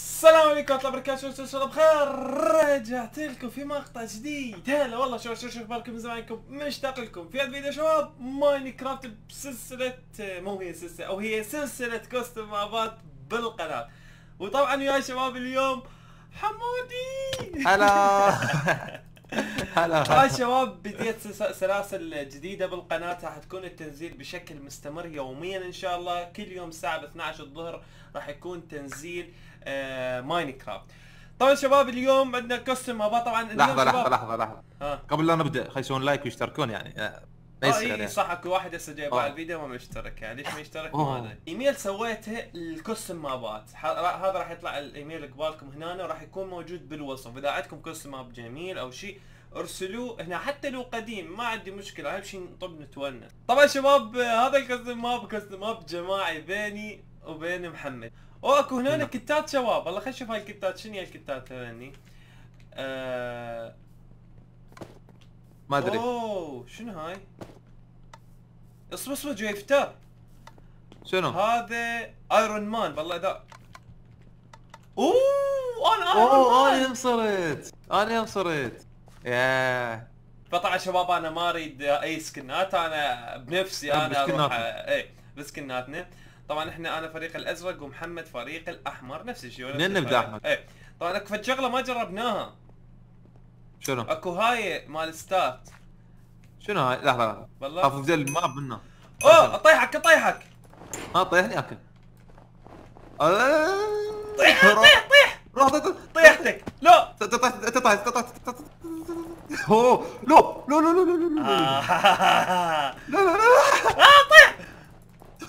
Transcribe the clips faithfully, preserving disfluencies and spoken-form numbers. السلام عليكم ورحمة الله وبركاته، سلسلة بخير. رجعت لكم في مقطع جديد. هلا والله شباب، شو اخباركم؟ من زمانكم، مشتاق لكم. في هذا الفيديو شباب ماين كرافت بسلسلة، مو هي سلسلة او هي سلسلة كوستم مابات بالقناة. وطبعا يا شباب اليوم حمودي. هلا هلا يا شباب، بديت سلاسل جديدة بالقناة، راح تكون التنزيل بشكل مستمر يوميا ان شاء الله. كل يوم الساعة اثنعش الظهر راح يكون تنزيل آه ماين كرافت. طبعا شباب اليوم عندنا كوستم مابات. طبعا لحظة لحظة لحظة لحظة آه. قبل لا نبدأ خلي يسوون لايك ويشتركون يعني آه. اه اي صح، اكو واحد هسه جاي باع الفيديو ما مشترك، يعني ليش ما يشترك؟ ما ادري. ايميل سويته الكوستم مابات، هذا راح يطلع الايميل قبالكم هنا وراح يكون موجود بالوصف. اذا عندكم كوستم ماب جميل او شيء ارسلوه هنا، حتى لو قديم ما عندي مشكله، اهم شيء نطب نتونس. طبعا شباب هذا الكوستم ماب كوستم ماب جماعي بيني وبين محمد. واكو هنا كتات شباب، والله خلينا نشوف هاي الكتات، شنو هي الكتات هني؟ أه... ما ادري. اوه شنو هاي؟ اصبر اصبر جاي فتار. شنو؟ هذا ايرون مان والله ذا. اوه انا ايرون مان. اوه انا انصرت، انا انصرت. ياه. فطبعا شباب انا ما اريد اي سكنات، انا بنفسي انا اروح اي بسكناتنا. طبعا احنا انا فريق الازرق ومحمد فريق الاحمر، نفس الشيء. منين نبدا احمد؟ اي طبعا اكو شغله ما جربناها. شنو؟ اكو هاي مال ستارت. شنو هاي؟ لحظة والله خاف نزل الماب منه. اوه اطيحك اطيحك. ها طيحني اكل. طيح طيح طيح روح طيحتك. لا انت طايح انت. اوه لو لو لو لو لو لا لا لا اه طيح.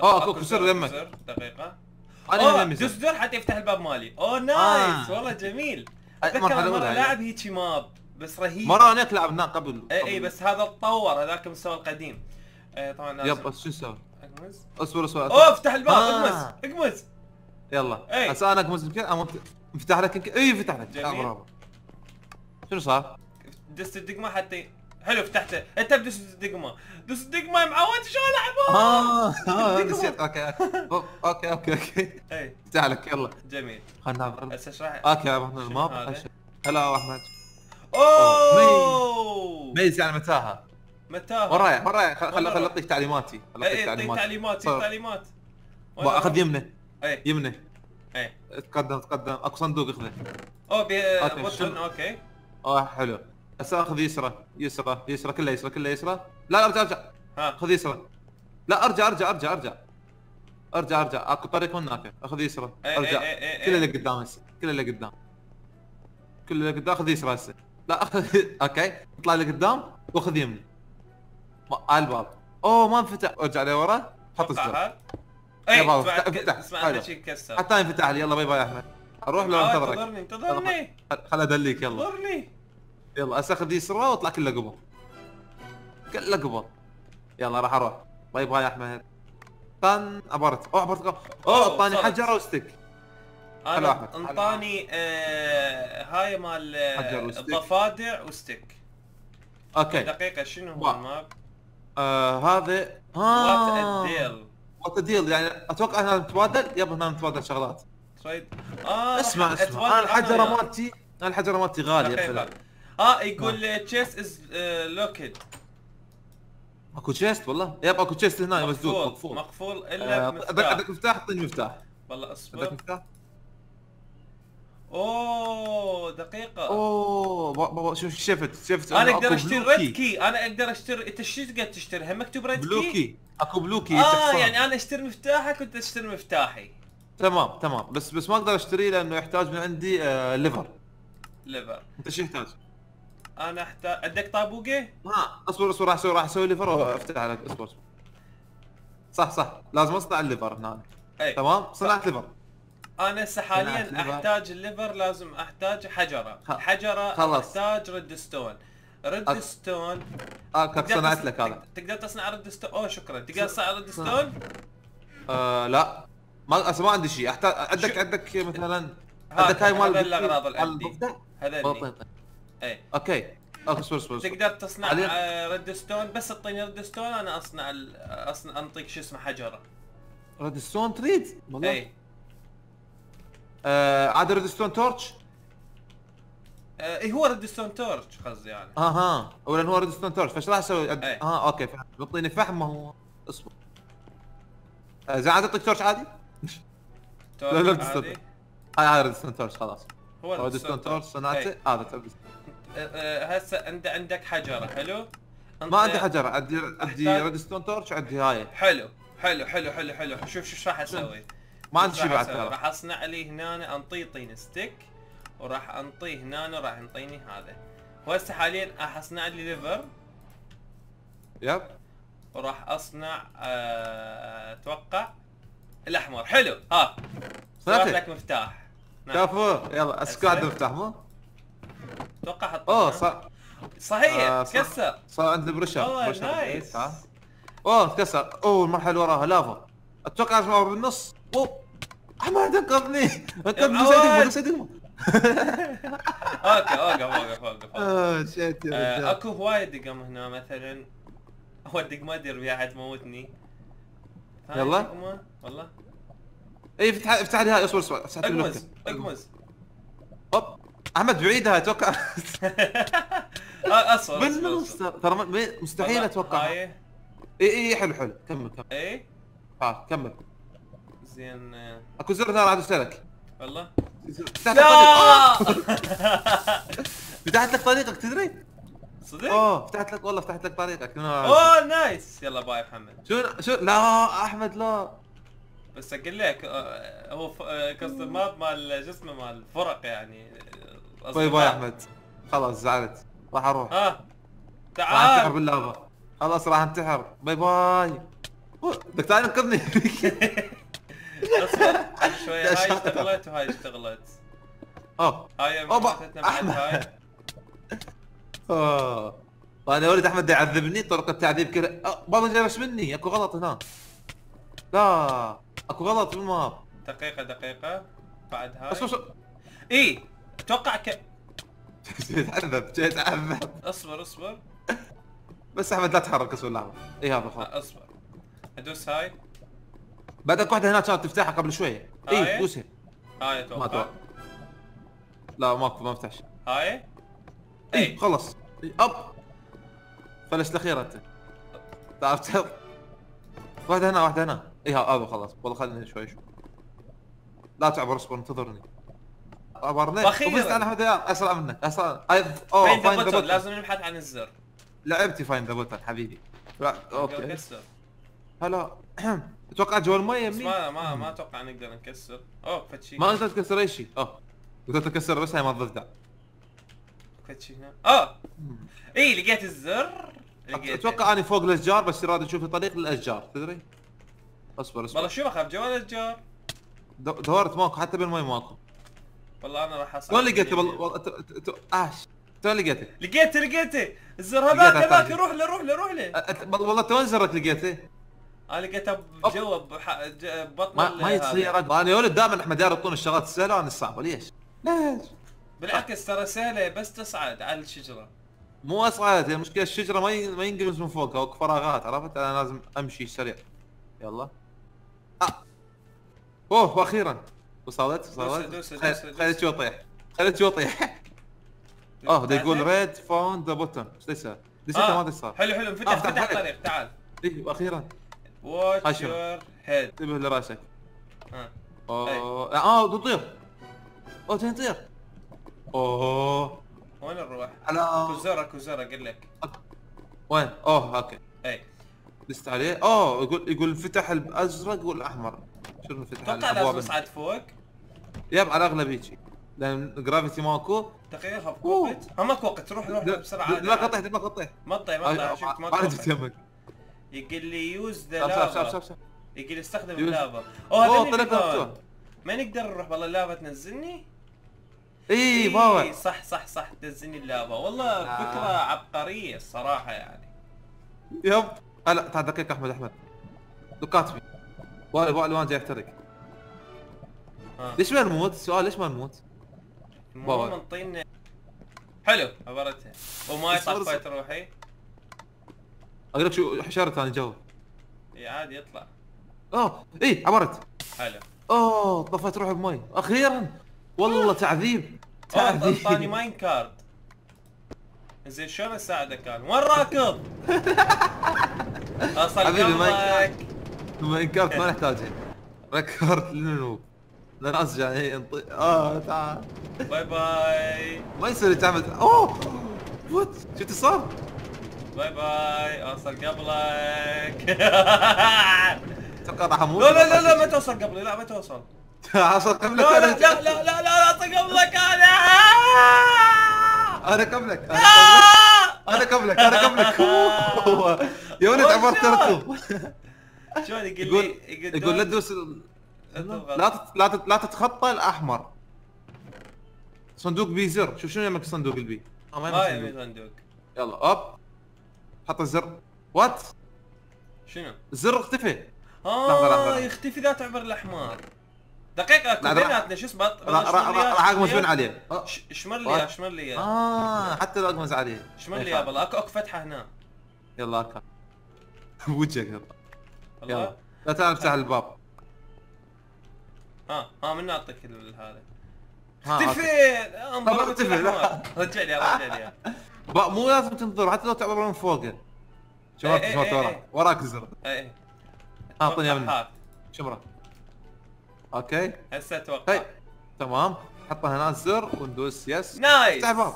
اوه اكو كسر يمك. دقيقة انا دوس دور حتى يفتح الباب مالي. اوه نايس والله جميل. اتذكر مرة لاعب هيجي ماب بس رهيب، مرة هناك لعبناه قبل. اي اي بس هذا تطور، هذاك المستوى القديم. اي طبعا لازم يب شو نسوي؟ اقمز اصبر اصبر اوه افتح الباب اقمز اقمز يلا. اي هسه انا اقمز يمكن انفتح لك. اي فتح لك برافو. شنو صار؟ دست الدقمة حتى حلو فتحته. انت بدوس الدقمة دوس الدقمة يا معود شلون العبها؟ اه اه نسيت. اوكي اوكي اوكي اوكي اي افتح لك يلا جميل. خلنا نلعب هسه اشرح. اوكي رحنا الماب. هلا احمد. اوه ميز يعني متاهة متاهة وراي وراي. خل خل اعطيك تعليماتي. اي اعطيك تعليمات تعليمات. اخذ يمنه اي يمنه اي تقدم تقدم. اكو صندوق اخذه. اوه بطن اوكي. اه حلو هسه اخذ يسرى يسرى يسرى كله يسرى كله يسرى. لا لا ارجع ارجع ها خذ يسرى. لا ارجع ارجع ارجع ارجع ارجع ارجع اكو طريق هناك. اخذ يسرى ارجع. كله اللي قدام هسه كله اللي قدام كله اللي قدام. اخذ يسرى هسه. لا اخذ اوكي اطلع اللي قدام واخذ يمني على الباب. اوه ما انفتح. ارجع لورا حط الزر. اي افتح اسمع انا شي كسر حتى ينفتح لي. يلا باي باي احمد. اروح لو انتظرك. انتظرني انتظرني خل ادليك. يلا انتظرني. يلا اساخذ يسرى واطلع كله قبل كله قبل. يلا راح اروح باي باي يا احمد. طن عبرت. اوه عبرت. اوه اعطاني حجر وستيك. انا انطاني آه هاي مال الضفادع وستيك. اوكي دقيقة شنو هو الماب؟ آه هذا ها وات اديل وات اديل يعني اتوقع هنا نتبادل. يب هنا نتبادل شغلات تريد. اه اسمع اسمع انا الحجرة مالتي انا الحجرة مالتي غالية في اللعبة. اه يقول تشيست از لوكيد. اكو تشيست والله. يب اكو تشيست هنا مسدود مقفول مقفول الا بمفتاح. عندك مفتاح؟ اعطيني مفتاح والله. اصبر عندك مفتاح. اوه دقيقة. اوه بابا شوف شفت شفت انا اقدر اشتري ريد كي، انا اقدر اشتري. انت شو تقدر تشتريها؟ مكتوب ريد كي؟ بلو كي، اكو بلو كي. اه يعني انا اشتري مفتاحك وانت تشتري مفتاحي. تمام تمام بس بس ما اقدر اشتريه لانه يحتاج من عندي آه ليفر. ليفر انت شو يحتاج؟ انا احتاج عندك طابوقه؟ ها اصبر اصبر راح اسوي راح اسوي ليفر وافتح لك اصبر. صح صح لازم اصنع الليفر هنا. اي تمام صنعت ليفر. انا هسه حاليا احتاج الليفر، لازم احتاج حجره، الحجره خلص. احتاج ريدستون، ريدستون اه صنعت لك هذا. تقدر تصنع ريدستون؟ اوه شكرا. تقدر تصنع ريدستون؟ آه لا ما ما عندي شيء. احتاج عندك شو... عندك مثلا عندك هاي مال الاغراض اللي عندي هذا. اي اوكي اصبر اصبر تقدر تصنع ريدستون، بس اعطيني ريدستون انا اصنع ال... اصنع انطيك شو اسمه حجره. ريدستون تريد؟ والله اي آه عاد ريدستون تورتش؟ آه اي هو ريدستون تورتش قصدي يعني. اها هو لان هو ريدستون تورتش فايش راح اسوي؟ أد... اها آه اوكي فهمت. بيعطيني فحم ما هو اصبر. آه زين عاد اعطيك تورتش عادي؟ تورتش عادي؟ هاي هاي ريدستون تورتش خلاص. هو ريدستون تورتش صنعته هذا. هسه انت عندك حجره حلو؟ ما عندي حجره عندي عندي ريدستون تورتش عندي هاي. حلو حلو حلو حلو حلو شوف شوف راح اسوي؟ ما عندي شيء بعد ترى. راح اصنع لي هنا انطيه طين ستيك وراح انطيه هنا وراح ينطيني هذا. وهسه حاليا راح اصنع لي ليفر. يب وراح اصنع اتوقع الاحمر. حلو ها صنعت لك مفتاح. كفو يلا اسكو عندي مفتاح مو؟ اتوقع حطيت. اوه صح صحيح تكسر. صار عندي برشا برشا نايس. اوه تكسر. اوه المرحله اللي وراها لافا اتوقع اسمعه بالنص. اوه احمد انقذني انقذني سيدي سيدي اوكي اوقف اوقف اوقف اه شيت يا رجال. اكو هواية دقم هنا مثلا. هو الدقمة ادري وياها تموتني. يلا والله اي افتح افتح لي هاي اصبر اصبر افتح لي اقمز اقمز اوب احمد بعيدها اتوقع اصبر اصبر ترى مستحيل اتوقع. اي اي حلو حلو كمل كمل. اي ها كمل زين. اكو زر ثاني راح ادوسلك والله. لا فتحت لك طريقك تدري؟ صدق؟ اوه فتحت لك والله فتحت لك طريقك. اوه نايس يلا باي محمد. شو شو لا احمد لا بس اقول لك هو قصد الماب مال شو اسمه مال فرق يعني. باي باي احمد خلاص زعلت راح اروح. ها تعال راح انتحر باللعبه خلاص راح انتحر باي باي. بدك تعال انقذني. اصبر شوي هاي اشتغلت وهاي اشتغلت. اوه هاي ماتتنا بعد هاي. اوه انا ولد احمد يعذبني طرق التعذيب كذا. بابا جرش مني اكو غلط هنا. لا اكو غلط بالماب. دقيقة دقيقة بعد هاي. اصبر اي اتوقع ك جيت اعذب جيت اعذب. اصبر اصبر بس احمد لا تحرك اصبر لحظة. اي هذا خلاص اصبر ادوس هاي. بعد اكو وحده هناك كانت تفتحها قبل شويه. اي دوسها. هاي اتوقع ما اتوقع لا ماكو ما فتحش. هاي اي خلص اب فلش الاخيره انت تعرف. واحده هنا واحده هنا. اي ها ابو خلاص والله خليني شوي شوي. لا تعبر اصبر انتظرني. عبرني وبس انا احمد اسرع منك اسرع. اوه فاين ذا بوتن لازم نبحث عن الزر. لعبتي فاين ذا بوتن حبيبي. لا اوكي هلا اتوقع جوا الميه مني. ما ما ما اتوقع نقدر نكسر. اوه فد شيء ما قدرت تكسر اي شيء. اوه قدرت تكسر بس هاي ما تضفدع. فد شيء هنا. اوه اي لقيت الزر لقيت. اتوقع اني فوق الاشجار بس راد اشوف طريق للاشجار تدري. اصبر اصبر والله شو بخاف جوا الاشجار. دورت ماكو حتى بالمي ماكو. والله انا راح اصعد. وين لقيته والله اش تو لقيته لقيته لقيته الزر هذاك هذاك. روح له روح له روح له والله تو وين زرك لقيته؟ انا لقيتها بجوا ببطن ما, ما يصير. انا يا ولد دائما احمد يعرضون الشغلات السهله عن الصعبه. ليش؟ ليش؟ بالعكس ترى سهله بس تصعد على الشجره. مو اصعد المشكله الشجره ما ما ينقلز من فوقها وك فراغات عرفت. انا لازم امشي سريع. يلا آه. اوه واخيرا وصلت وصلت. خليت شو اطيح خليت شو اطيح. اه ده يقول ريد فاوند ذا بوتن. ايش ليش؟ ليش انت ما صار؟ حلو حلو فتح فتح طريق تعال. اي واخيرا واتش يور هيد انتبه لراسك. اه اوه اه تطير اوه تنطير. اوه وين نروح؟ على كوزارة كوزارة قال لك. وين؟ اوه اوكي. اي دست عليه. اوه يقول يقول فتح الازرق والاحمر. شنو فتح؟ اتوقع لازم اصعد فوق. يب على الاغلب هيجي لان جرافيتي ماكو. دقيقة خف وقت. ماكو وقت روح روح بسرعة. لا قطعت ما قطعت. ما تطيح ما تطيح شفت ما تطيح. يقول لي يوز ذا لافا. يقول لي استخدم اللافا. اوه اوه طلعت مفتوح. ما نقدر نروح والله اللافا تنزلني. اي باور اي صح صح صح تنزلني اللافا والله فكرة آه. عبقرية الصراحة يعني. يب هلا تعال دقيقة احمد احمد. دقات فيه. والي والي وانا جاي احترق. آه. ليش ما نموت؟ سؤال ليش ما نموت؟ المهم انطينا حلو عبرتها وما يطفيت روحي. اقول لك شو حشرة ثاني جو. اي عادي يطلع. اه اي عبرت. حلو. اوه طفيت روحي بمي اخيرا والله. تعذيب تعذيب. اعطاني ماين كارد. زين شلون اساعدك انا؟ وين راكض؟ اصل حبيبي ماين كارد ما نحتاجه. ركرت للنوب ناس يعني انطي. اه تعال باي باي. ما يصير تعمل. اوه وات شفت صار؟ باي باي اوصل قبلك. تقطع حمود. لا لا لا ما توصل قبلي. لا ما توصل. اوصل قبلك. لا لا لا لا لا لا اوصل قبلك انا. انا قبلك انا قبلك انا قبلك. يا ولد عبرت ترتب. شلون يقول لي يقول لا تدوس لا لا لا تتخطى الاحمر. صندوق بي زر. شوف شنو يمك صندوق البي. اه ما يمك صندوق. يلا اوب حط الزر. وات شنو؟ الزر اختفى. اه يختفي ذا تعبر الاحمر. دقيقة كلياتنا شو اسمه راح اقمز من عليه. شمر لي اياه شمر لي اياه. اه حتى لو اقمز عليه شمر لي اياه والله. اكو اكو فتحة هنا. يلا اكا بوجهك يلا. يلا لا تعال افتح الباب. ها ها من اعطيك هذا. اختفي انظر الاحمر. رجع لي رجع لي مو لازم تنظر حتى لو تعبر من فوقه. شمرت شمرت وراك وراك الزر. اي اعطني اياه شمره. اوكي هسه اتوقع تمام. حط هنا الزر وندوس يس. نايس افتح الباب.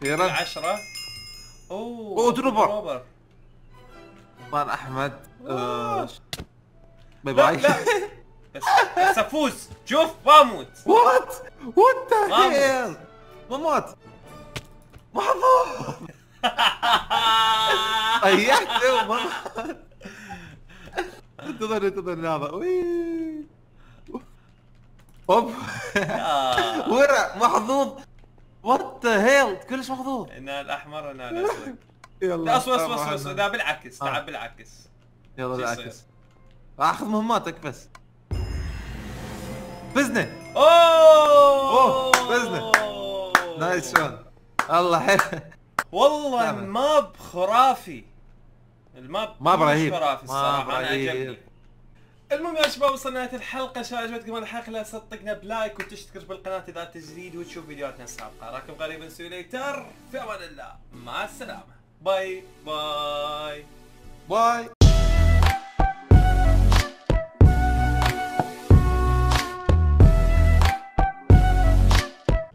اخيرا عشرة. اوه اوه دروبر. طال احمد باي باي. بس بس افوز. شوف ما اموت. وات وات ذا ما مات محظوظ. طيحته وما مات. انتظر انتظر هذا. وي اوب ورع محظوظ. وات ذا هيل كلش محظوظ. هنا الاحمر هنا الازرق. يلا اصوص اصوص لا بالعكس تعال بالعكس. يلا بالعكس اخذ مهماتك بس. فزنا. اوه فزنا. نايس ون. الله حلو والله. الماب خرافي. الماب ماب رهيب خرافي الصراحه. انا عجبني. المهم يا شباب وصلنا لنهايه الحلقه. ان شاء الله عجبتكم الحلقه. لا تصدقنا بلايك وتشترك بالقناه اذا تجديد وتشوف فيديوهاتنا السابقه. راكم قريبا سوليتر. في امان الله. مع السلامه. باي باي باي.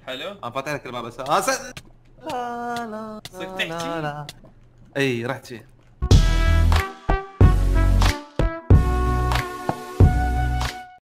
حلو انا فاتح لك الباب. هسه لا لا لا لا اي رحت فيه.